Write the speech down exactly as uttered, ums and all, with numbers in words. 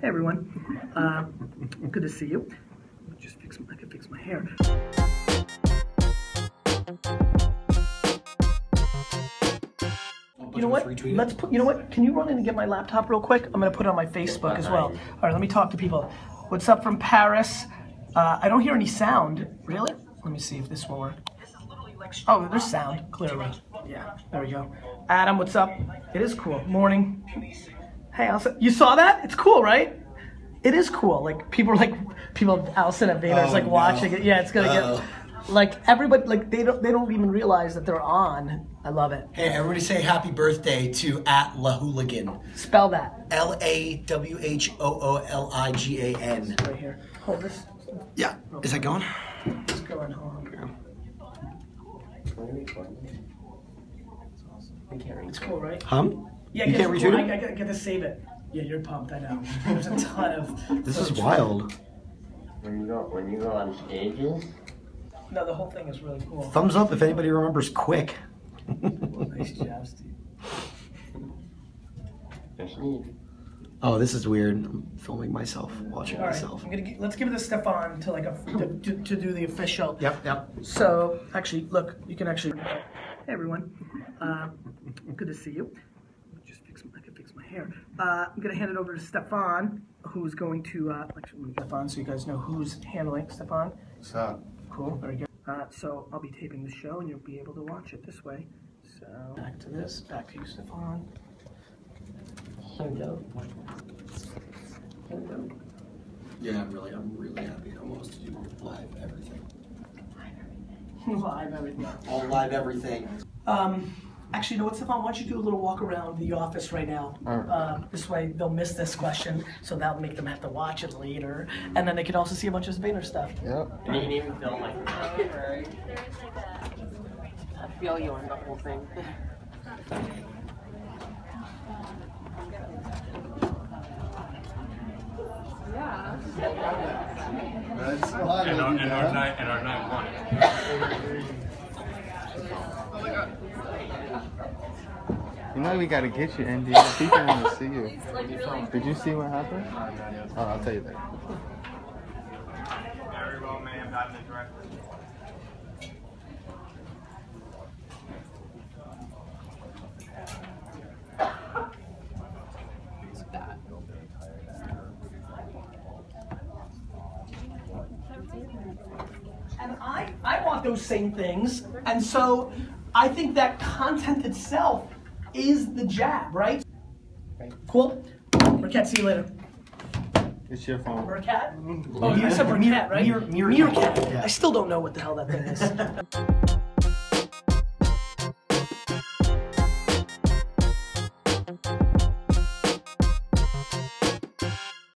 Hey everyone, uh, good to see you. Just fix, I can fix my hair. You know what? Let's put. You know what? Can you run in and get my laptop real quick? I'm gonna put it on my Facebook as well. All right, let me talk to people. What's up from Paris? Uh, I don't hear any sound. Really? Let me see if this will work. Oh, there's sound clearly. Yeah, there we go. Adam, what's up? It is cool. Morning. Hey, Allison, you saw that? It's cool, right? It is cool. Like people are like people. Allison at Vayner's oh, like no. watching it. Yeah, it's gonna Uh-oh. get like everybody. Like they don't. They don't even realize that they're on. I love it. Hey, everybody, say happy birthday to at LaHooligan. Spell that. L a w h o o l I g a n. Right here. Hold this. Yeah. Okay. Is that going? It's going. Hold on. It's cool, right? Hum. Yeah, you can't cool. I, I gotta get to save it. Yeah, you're pumped. I know. There's a ton of. This is wild. When you go, when you go on stages. No, the whole thing is really cool. Thumbs up if anybody remembers quick. Nice job, Steve. Oh, this is weird. I'm filming myself, watching All right. myself. I'm gonna get, let's give this Stefan to like a to, to do the official. Yep, yep. So actually, look, you can actually. Hey everyone, uh, good to see you. I can fix my hair. Uh, I'm going to hand it over to Stefan, who's going to, uh, actually, Stefan, so you guys know who's handling Stefan. What's up? Cool, very good. Uh, so I'll be taping the show, and you'll be able to watch it this way. So, back to this, back to you, Stefan. Hello. Hello. Yeah, I'm really, I'm really happy almost to do live everything. Live everything. Live everything. All live everything. Um... Actually, you know what, Stefan? Why don't you do a little walk around the office right now? Right. Uh, this way, they'll miss this question, so that'll make them have to watch it later, and then they can also see a bunch of Vayner stuff. Yep. And you can even film like that, right? I feel you on the whole thing. Yeah. That's and, our, and, our night, and our night one. You know we gotta get you, Andy. People want to see you. Did you see what happened? Oh, I'll tell you later. Very well, ma'am. Not in the direct. And I, I want those same things, and so I think that content itself is the jab, right? Okay. Cool. Meerkat, see you later. It's your phone. Meerkat? Oh, you said Meerkat, right? Meerkat. Meerkat. I still don't know what the hell that thing is.